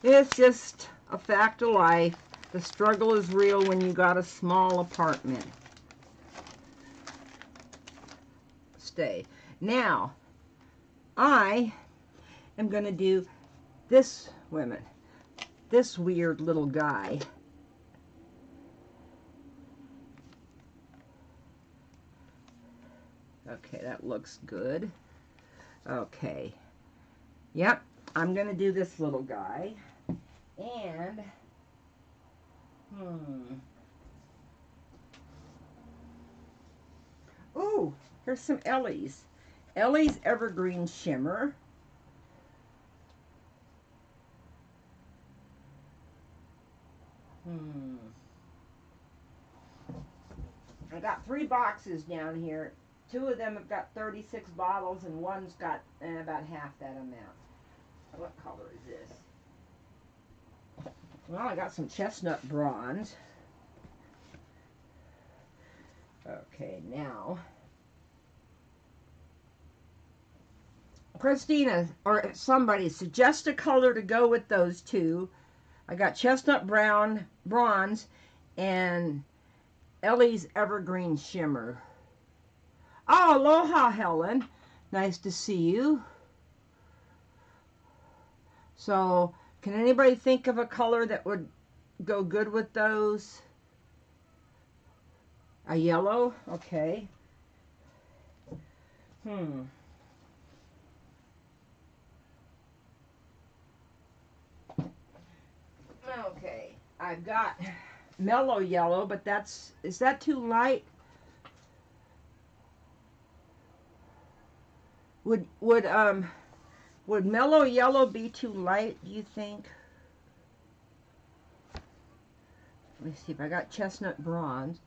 It's just a fact of life. The struggle is real when you got a small apartment. Stay. Now, I'm going to do this, wait a minute, this weird little guy. Okay, that looks good. Okay. Yep, I'm going to do this little guy. And, oh, here's some Ellie's. Ellie's Evergreen Shimmer. I got 3 boxes down here. 2 of them have got 36 bottles, and one's got about half that amount. What color is this? Well, I got some Chestnut Bronze. Okay, now Christina or somebody suggest a color to go with those 2. I got Chestnut Bronze and Ellie's Evergreen Shimmer. Oh, aloha, Helen. Nice to see you. So, can anybody think of a color that would go good with those? A yellow? Okay. Okay, I've got Mellow Yellow, but that's, is that too light? Would Mellow Yellow be too light, do you think? Let me see if I got Chestnut Bronze.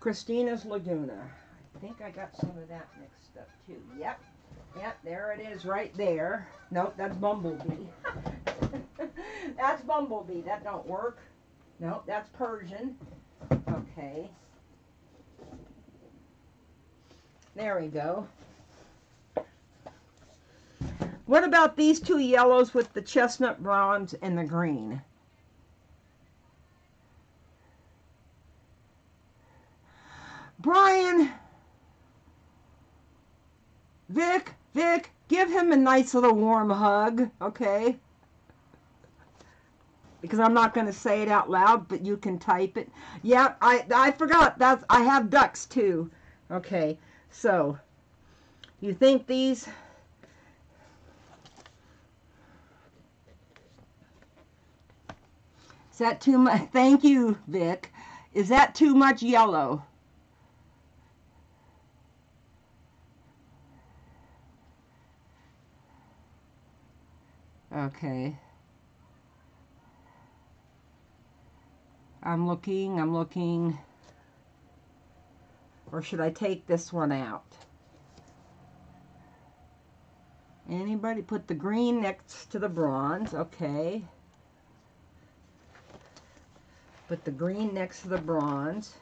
Christina's Laguna. I think I got some of that mixed up too. Yep. Yep, there it is right there. Nope, that's Bumblebee. That's Bumblebee. That don't work. Nope, that's Persian. Okay. There we go. What about these 2 yellows with the Chestnut Bronze and the green? Brian! Vic, give him a nice little warm hug, okay? Because I'm not going to say it out loud, but you can type it. Yeah, I forgot. That's, I have ducks, too. Okay, so you think these... Is that too much? Thank you, Vic. Is that too much yellow? Okay. I'm looking. Or should I take this one out? Anybody put the green next to the bronze? Okay. Put the green next to the bronze.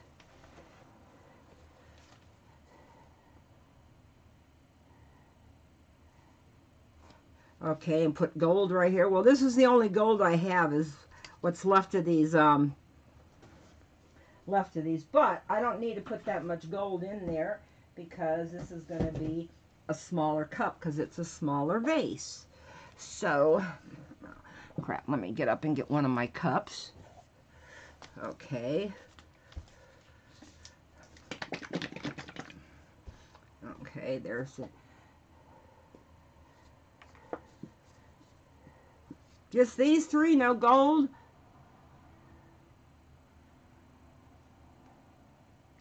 Okay, and put gold right here. Well, this is the only gold I have is what's left of these, but I don't need to put that much gold in there because this is going to be a smaller cup because it's a smaller vase. So, crap, let me get up and get one of my cups. Okay, there's it. Just these 3, no gold.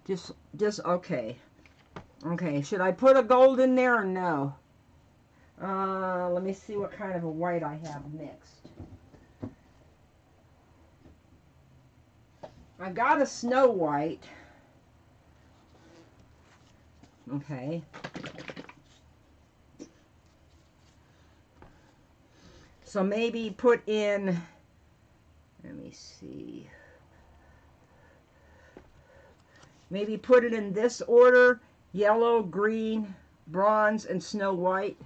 Just okay. Okay, should I put a gold in there or no? Let me see what kind of a white I have mixed. I got a Snow White. Okay. So maybe put in, let me see. Maybe put it in this order, yellow, green, bronze, and Snow White.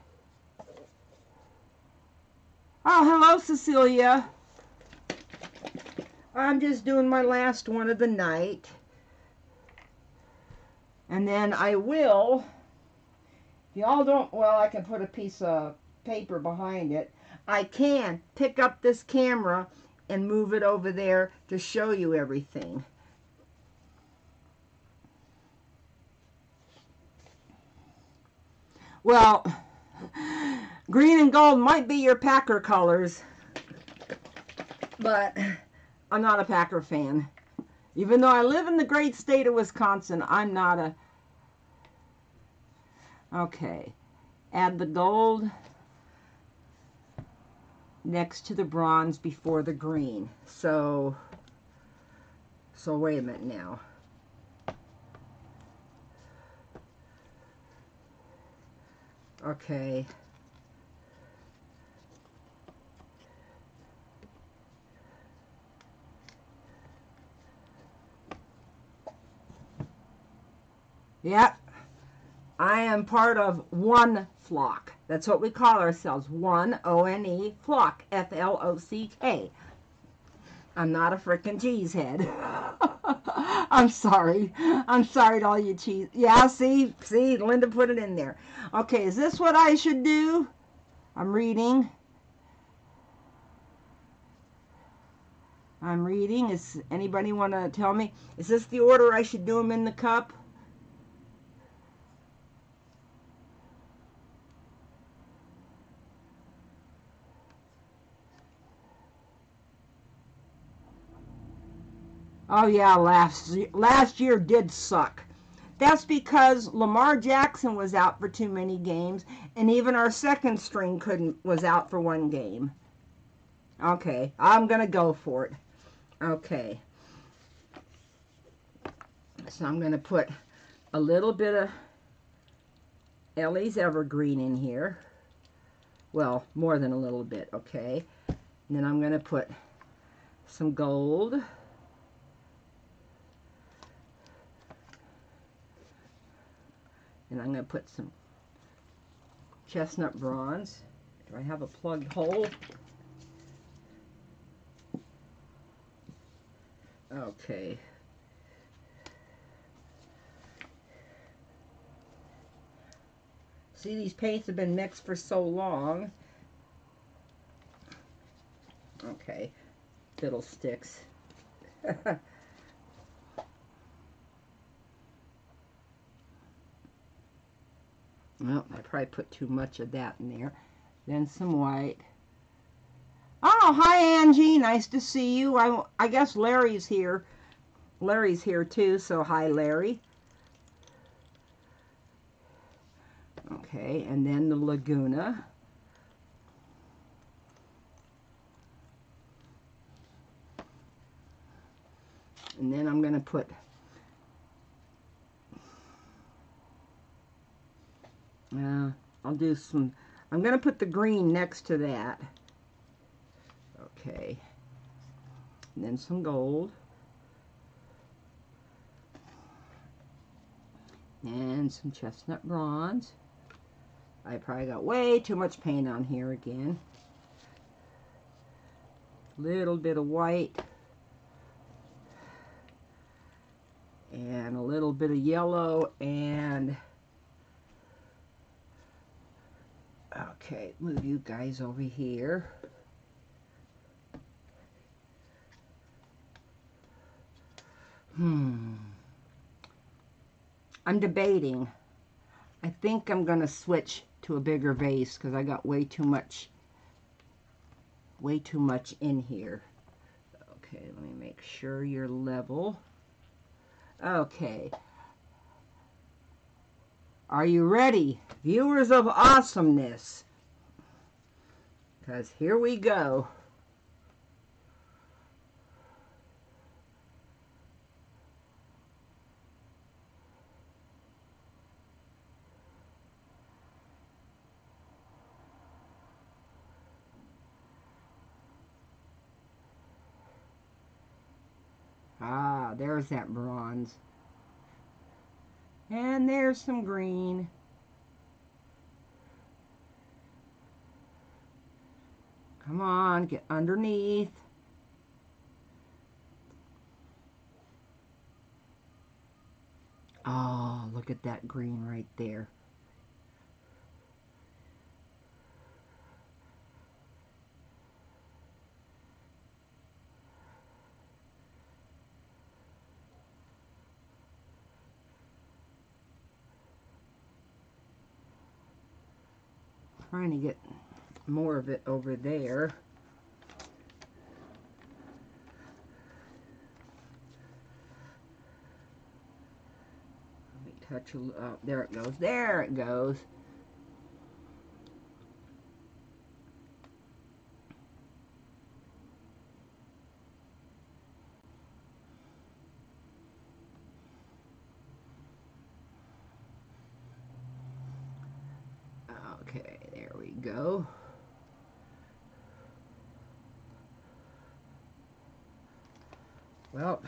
Oh, hello, Cecilia. I'm just doing my last one of the night. And then I will, if y'all don't, well, I can put a piece of paper behind it. I can pick up this camera and move it over there to show you everything. Well, green and gold might be your Packer colors. but I'm not a Packer fan. Even though I live in the great state of Wisconsin, I'm not a... Okay. Add the gold next to the bronze before the green. So wait a minute now. Okay. Yep. I am part of one flock. That's what we call ourselves. One, O-N-E, flock. F-L-O-C-K. I'm not a frickin' cheesehead. I'm sorry. I'm sorry to all you cheese. Yeah, see, Linda put it in there. Okay, is this what I should do? I'm reading. Is anybody want to tell me? Is this the order I should do them in the cup? Oh yeah, last year did suck. That's because Lamar Jackson was out for too many games, and even our second string was out for one game. Okay, I'm gonna go for it. Okay, so I'm gonna put a little bit of Ellie's Evergreen in here. Well, more than a little bit. Okay, and then I'm gonna put some gold. And I'm going to put some chestnut bronze. Do I have a plugged hole? Okay. See, these paints have been mixed for so long. Okay. Fiddlesticks. Well, I probably put too much of that in there. Then some white. Oh, hi, Angie. Nice to see you. I guess Larry's here. Larry's here, too, so hi, Larry. Okay, and then the Laguna. And then I'm going to put... I'll do some. I'm going to put the green next to that. Okay. And then some gold. And some chestnut bronze. I probably got way too much paint on here again. Little bit of white. And a little bit of yellow. And... Okay, move you guys over here. I'm debating. I think I'm going to switch to a bigger vase because I got way too much in here. Okay, let me make sure you're level. Okay. Are you ready, viewers of awesomeness? Because here we go. Ah, there's that bronze. And there's some green. Come on, get underneath. Oh, look at that green right there. Trying to get more of it over there. touch a little, there it goes, Okay, there we go. Well,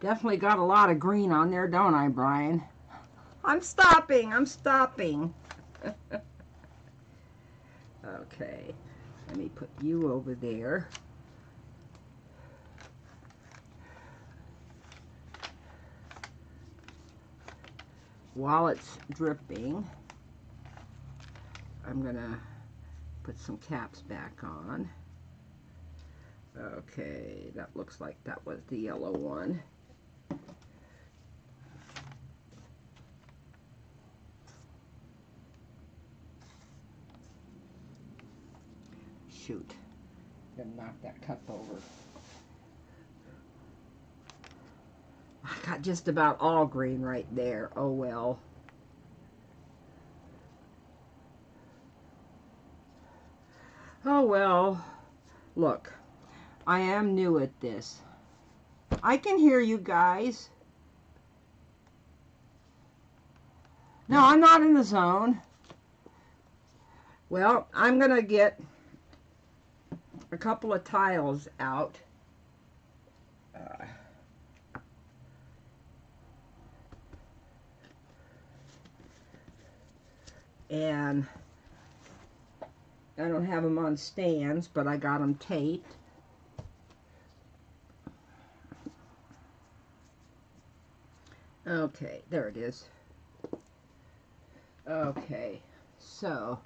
definitely got a lot of green on there, don't I, Brian? I'm stopping. Okay, let me put you over there. While it's dripping, I'm gonna put some caps back on. Okay, that looks like that was the yellow one. Shoot, gonna knock that cup over. I got just about all green right there. Oh well. Oh well, look, I am new at this. I can hear you guys. No, I'm not in the zone. Well, I'm going to get a couple of tiles out. And I don't have them on stands, but I got them taped. Okay, there it is. Okay, so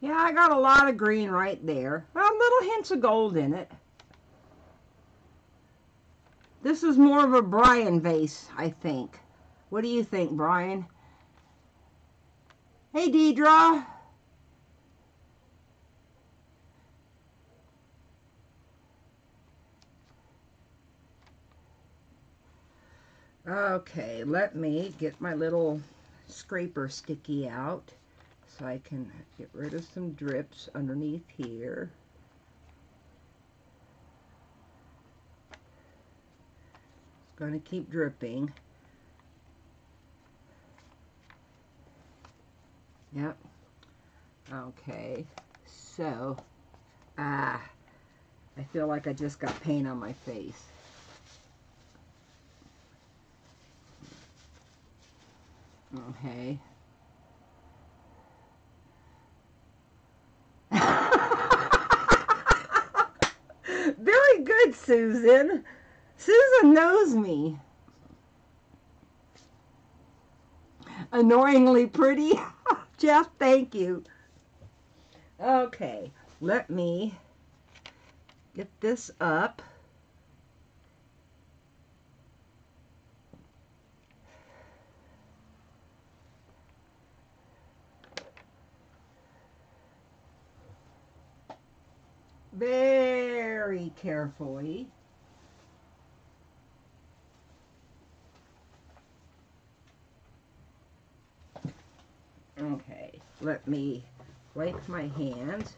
yeah, I got a lot of green right there. Well, little hints of gold in it. This is more of a Brian vase, I think. What do you think, Brian? Hey, Deidra. Okay, let me get my little scraper sticky out so I can get rid of some drips underneath here. It's going to keep dripping. Yep. Okay. So, I feel like I just got paint on my face. Okay. Very good, Susan. Susan knows me. Annoyingly pretty. Jeff, thank you. Okay, let me get this up. Very carefully. Okay, let me wipe my hands.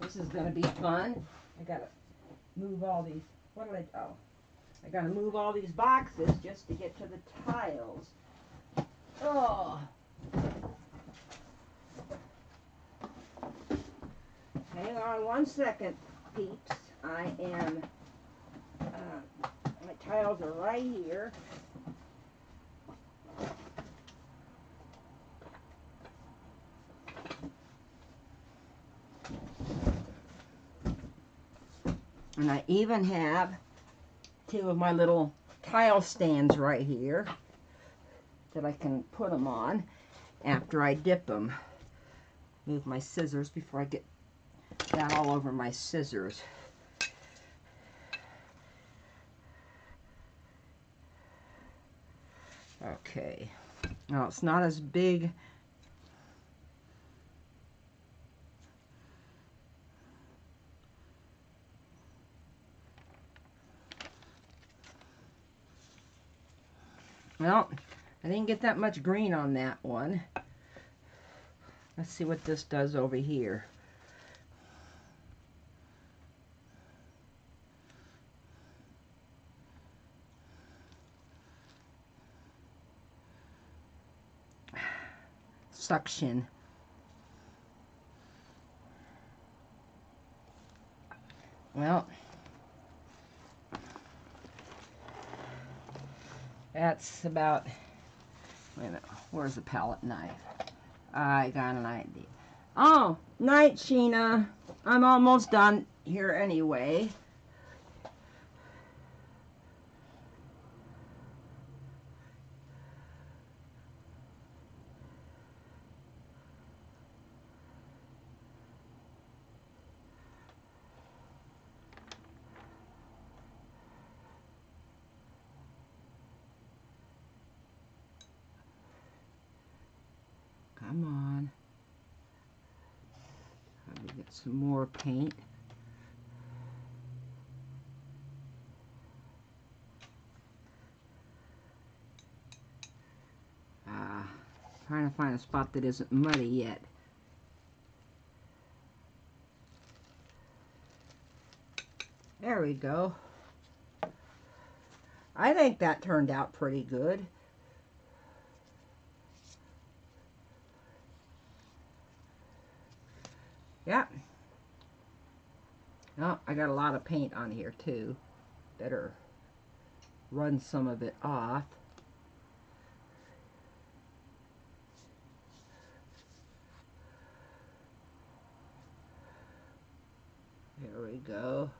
This is going to be fun. I got to move all these. What did I do? I got to move all these boxes just to get to the tiles. Oh. Hang on one second, peeps. I am my tiles are right here. And I even have two of my little tile stands right here that I can put them on after I dip them. Move my scissors before I get that all over my scissors. Okay, now it's not as big Well, I didn't get that much green on that one. Let's see what this does over here. Suction. Well, that's about, wait a minute, where's the palette knife? I got an idea. Oh, night, Sheena. I'm almost done here anyway. Come on. Let me get some more paint. Trying to find a spot that isn't muddy yet. There we go. I think that turned out pretty good. Yeah. Oh, I got a lot of paint on here too. Better run some of it off. There we go.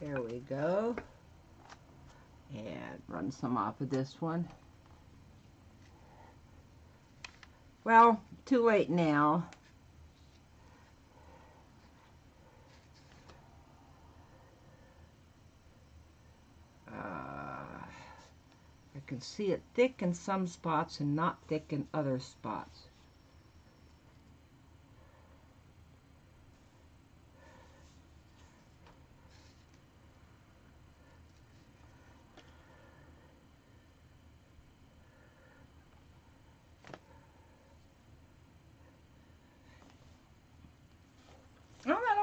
There we go. And run some off of this one. Well, too late now. I can see it thick in some spots and not thick in other spots.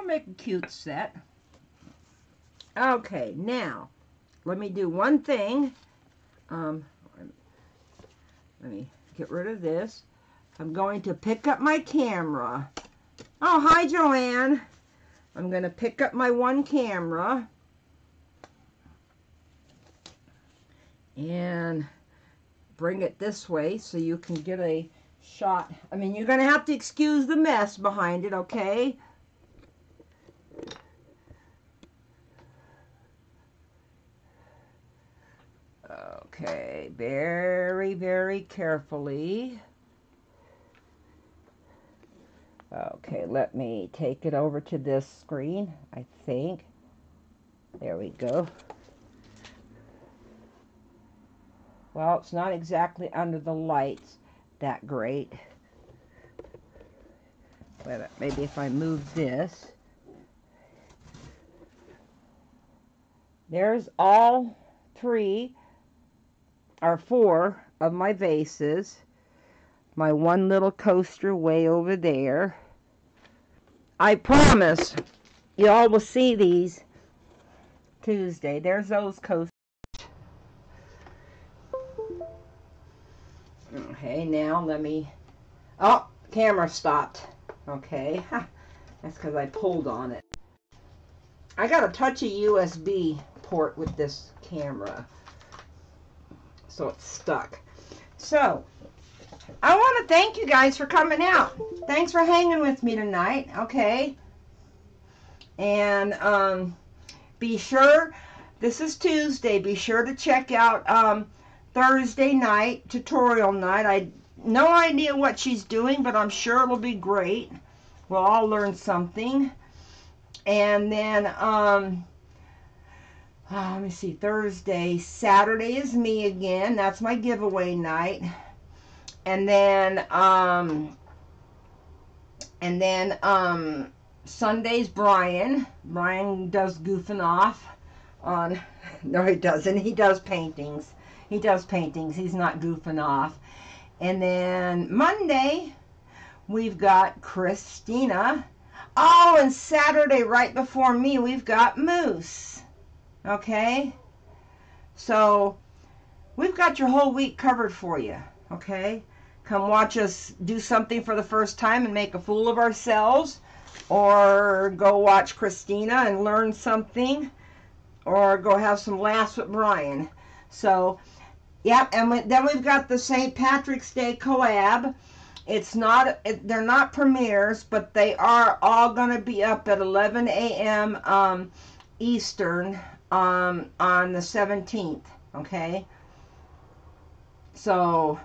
Make a cute set. Okay, now let me do one thing. Let me get rid of this. I'm going to pick up my camera. Oh, hi, Joanne. I'm going to pick up my one camera and bring it this way so you can get a shot. I mean, you're going to have to excuse the mess behind it, okay? Okay, very, very carefully. Okay, let me take it over to this screen, I think. There we go. Well, it's not exactly under the lights that great. But maybe if I move this. There's all three or four of my vases. My one little coaster way over there. I promise you all will see these Tuesday. There's those coasters. Okay, now let me... Oh, camera stopped. Okay, that's because I pulled on it. I got to touch a USB port with this camera. So it's stuck. So, I want to thank you guys for coming out. Thanks for hanging with me tonight, okay? And be sure, this is Tuesday, be sure to check out Thursday night, tutorial night. I no idea what she's doing, but I'm sure it'll be great. We'll all learn something. And then, let me see, Thursday, Saturday is me again. That's my giveaway night. And then Sunday's Brian. Brian does goofing off on, no he doesn't, he does paintings. He does paintings, he's not goofing off. And then Monday, we've got Christina. Oh, and Saturday, right before me, we've got Moose. Okay? So, we've got your whole week covered for you. Okay? Come watch us do something for the first time and make a fool of ourselves. Or go watch Christina and learn something. Or go have some laughs with Brian. So, yep, and then we've got the St. Patrick's Day collab. It's not, they're not premieres, but they are all going to be up at 11 a.m. Eastern on the 17th, okay? So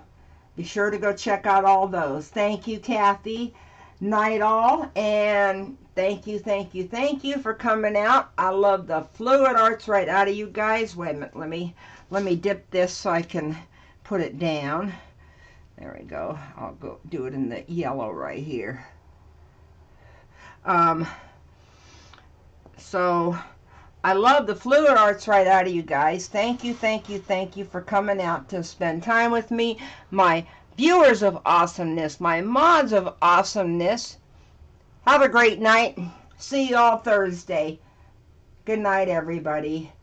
be sure to go check out all those. Thank you, Kathy. Night all, and thank you for coming out. I love the fluid arts right out of you guys. Wait a minute, let me dip this so I can put it down. There we go. I'll go do it in the yellow right here. So, I love the fluid arts right out of you guys. Thank you for coming out to spend time with me. My viewers of awesomeness, my mods of awesomeness, have a great night. See you all Thursday. Good night, everybody.